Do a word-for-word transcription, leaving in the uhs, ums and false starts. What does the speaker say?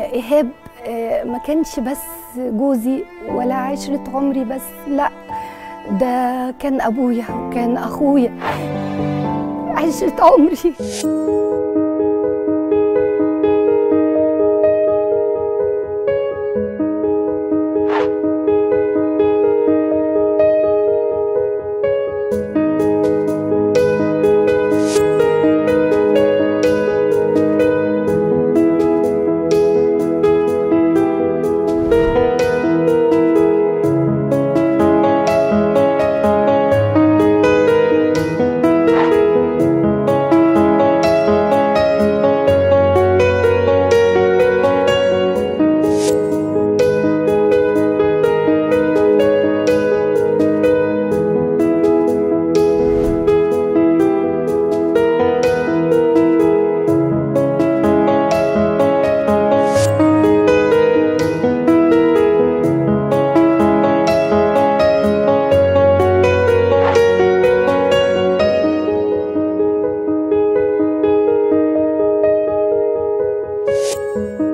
إيهاب ما كانش بس جوزي ولا عشرة عمري بس، لا ده كان أبويا وكان أخويا عشرة عمري. Thank you.